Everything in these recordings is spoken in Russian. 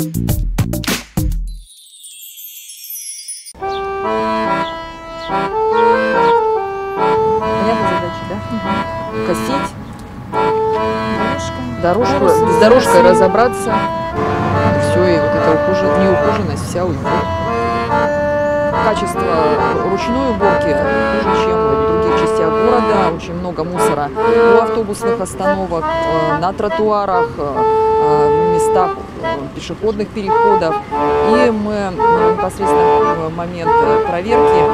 Косить, дорожку, с дорожкой разобраться, все, и вот эта неухоженность вся уйдет. Качество ручной уборки хуже, чем в других частях города, очень много мусора у автобусных остановок, на тротуарах, в местах пешеходных переходов. И мы непосредственно в момент проверки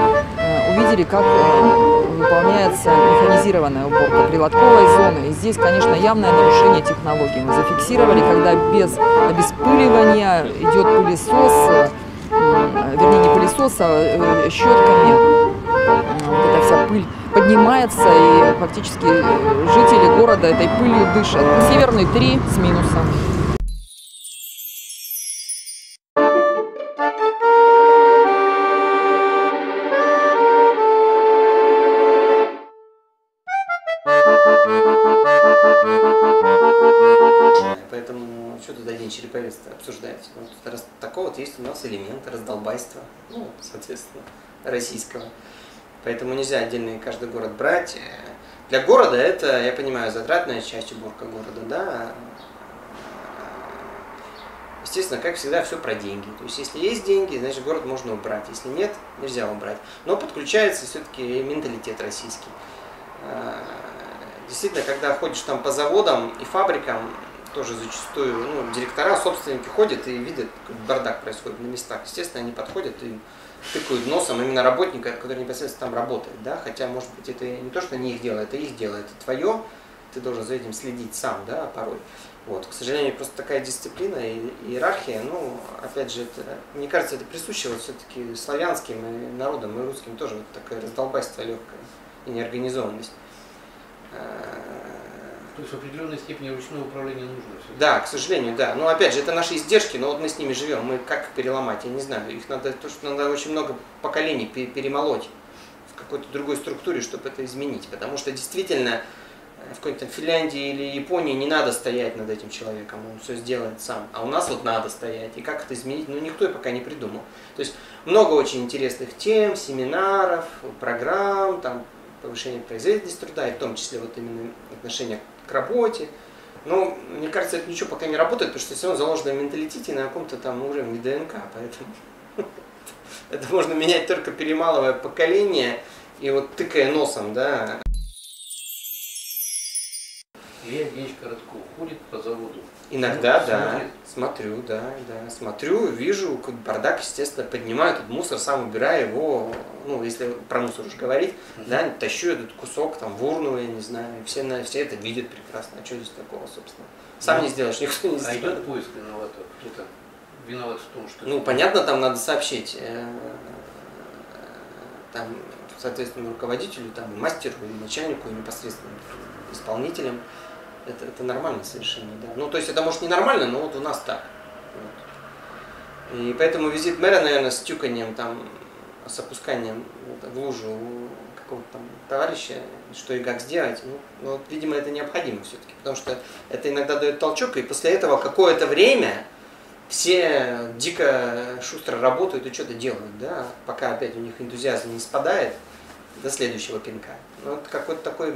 увидели, как выполняется механизированная уборка прилотковой зоны. И здесь, конечно, явное нарушение технологий. Мы зафиксировали, когда без обеспыливания идет пылесос, вернее, не пылесос, а щетками. Вот эта вся пыль поднимается, и фактически жители города этой пылью дышат. Северный 3 с минусом. Поэтому что туда день Череповец-то обсуждать? Вот, такого вот есть у нас элемент раздолбайства, ну, соответственно, российского. Поэтому нельзя отдельно каждый город брать. Для города это, я понимаю, затратная часть уборка города, да. Естественно, как всегда, все про деньги. То есть, если есть деньги, значит, город можно убрать. Если нет, нельзя убрать. Но подключается все-таки менталитет российский. Действительно, когда ходишь там по заводам и фабрикам, тоже зачастую, ну, директора, собственники ходят и видят, как бардак происходит на местах. Естественно, они подходят и тыкают носом именно работника, который непосредственно там работает. Да? Хотя, может быть, это не то, что не их дело, это их дело, это твое, ты должен за этим следить сам, да, порой. Вот. К сожалению, просто такая дисциплина и иерархия, ну, опять же, это, мне кажется, это присуще вот все-таки славянским и народам, и русским тоже, вот такое раздолбайство легкое и неорганизованность. То есть в определенной степени ручное управление нужно. Да, к сожалению, да. Но опять же, это наши издержки, но вот мы с ними живем. Мы как переломать, я не знаю. Их надо, то, что надо очень много поколений перемолоть в какой-то другой структуре, чтобы это изменить. Потому что действительно в какой-то Финляндии или Японии не надо стоять над этим человеком, он все сделает сам. А у нас вот надо стоять. И как это изменить, ну никто и пока не придумал. То есть много очень интересных тем, семинаров, программ, там, повышение производительности труда, и в том числе вот именно отношение к работе. Но мне кажется, это ничего пока не работает, потому что все равно заложено в менталитете на каком-то там уровне ДНК. Поэтому это можно менять только перемалывая поколение и вот тыкая носом, да. Илья Евгеньевич Коротков ходит по заводу. Иногда, да. Смотрю, да. Смотрю, вижу, как бардак, естественно, поднимаю этот мусор, сам убираю его, ну, если про мусор уже говорить, да, тащу этот кусок, там, в урну, я не знаю, все это видят прекрасно. А что здесь такого, собственно? Сам не сделаешь, никто не сделает. А идет поиск виноватого? Кто-то виноват в том, что... Ну, понятно, там надо сообщить, там, соответственно, руководителю, там, мастеру, начальнику, непосредственно исполнителям. Это нормально совершенно, да. Ну, то есть это, может, не нормально, но вот у нас так. Вот. И поэтому визит мэра, наверное, с тюканием, там, с опусканием вот, в лужу какого-то там товарища, что и как сделать, ну, вот, видимо, это необходимо все-таки, потому что это иногда дает толчок, и после этого какое-то время все дико шустро работают и что-то делают, да, пока опять у них энтузиазм не спадает до следующего пинка. Ну, вот какой-то такой...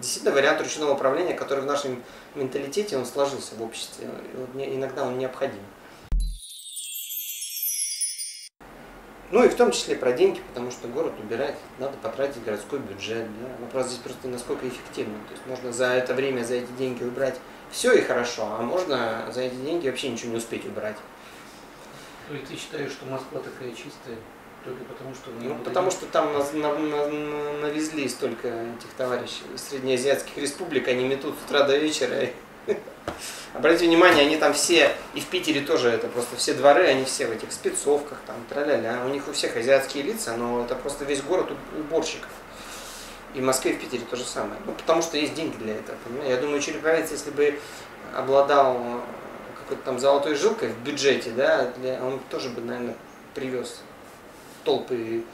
Действительно, вариант ручного управления, который в нашем менталитете, он сложился в обществе. Иногда он необходим. Ну и в том числе про деньги, потому что город убирать, надо потратить городской бюджет. Да? Вопрос здесь просто насколько эффективно. То есть можно за это время, за эти деньги убрать все и хорошо, а можно за эти деньги вообще ничего не успеть убрать. То есть ты считаешь, что Москва такая чистая? Только потому, что, ну, потому что там нас навезли столько этих товарищей из среднеазиатских республик, они метут с утра до вечера. Обратите внимание, они там все, и в Питере тоже это просто все дворы, они все в этих спецовках, там, тра-ля-ля. У них у всех азиатские лица, но это просто весь город уборщиков. И в Москве, и в Питере то же самое. Ну, потому что есть деньги для этого. Я думаю, Череповец, если бы обладал какой-то там золотой жилкой в бюджете, да, он тоже бы, наверное, привез толпы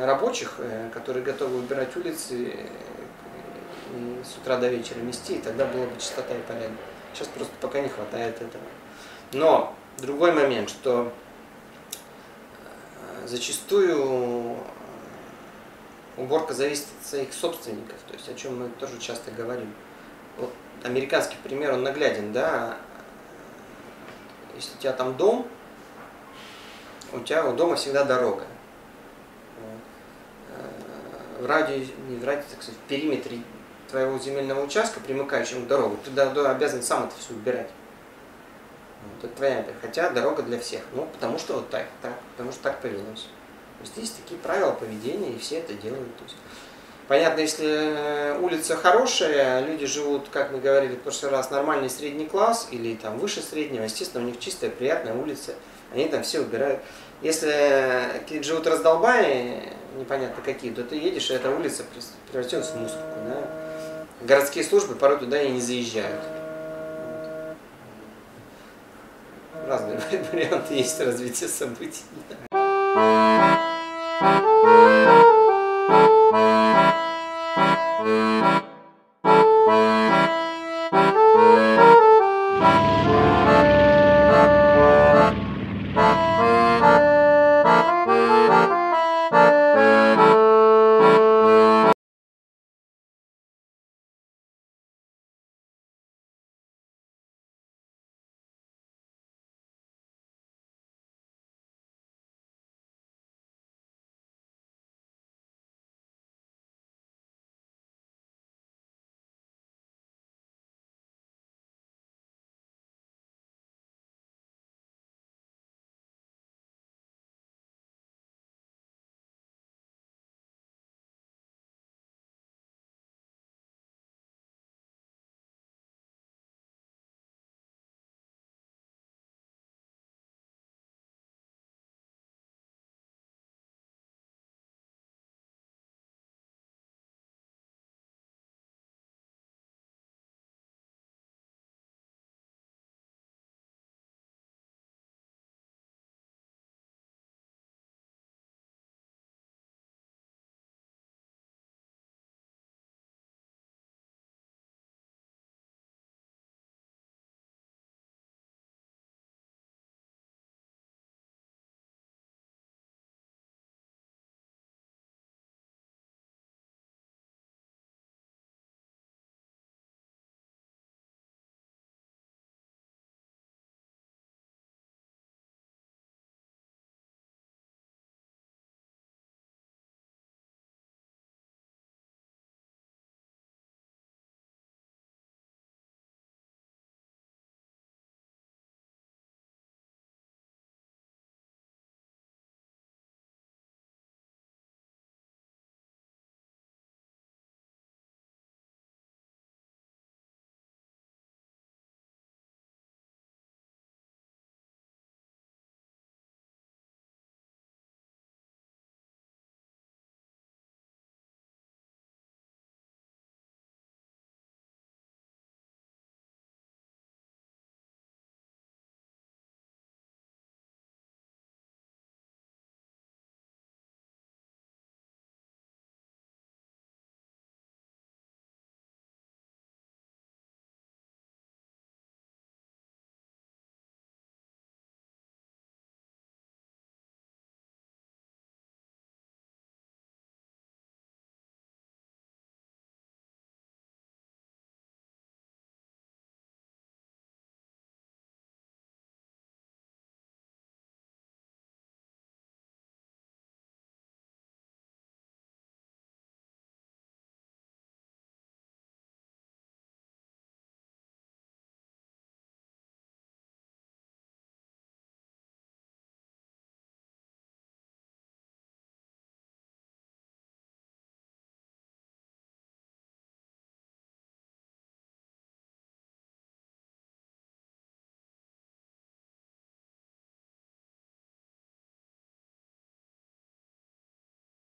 рабочих, которые готовы убирать улицы и с утра до вечера мести, и тогда была бы чистота и порядок. Сейчас просто пока не хватает этого. Но другой момент, что зачастую уборка зависит от своих собственников, то есть о чем мы тоже часто говорим. Вот американский пример, он нагляден, да? Если у тебя там дом, у тебя у дома всегда дорога. В радиусе, не в радиусе, так сказать, в периметре твоего земельного участка, примыкающего к дороге, ты обязан сам это все убирать. Вот, это твоя, хотя дорога для всех, ну потому что вот так, потому что так повелось. То есть есть такие правила поведения, и все это делают. То есть, понятно, если улица хорошая, люди живут, как мы говорили в прошлый раз, нормальный средний класс или там выше среднего, естественно, у них чистая, приятная улица, они там все убирают. Если живут раздолбаи, непонятно какие, то ты едешь, и эта улица превратилась в мусорку. Да? Городские службы порой туда и не заезжают. Разные варианты есть развития событий.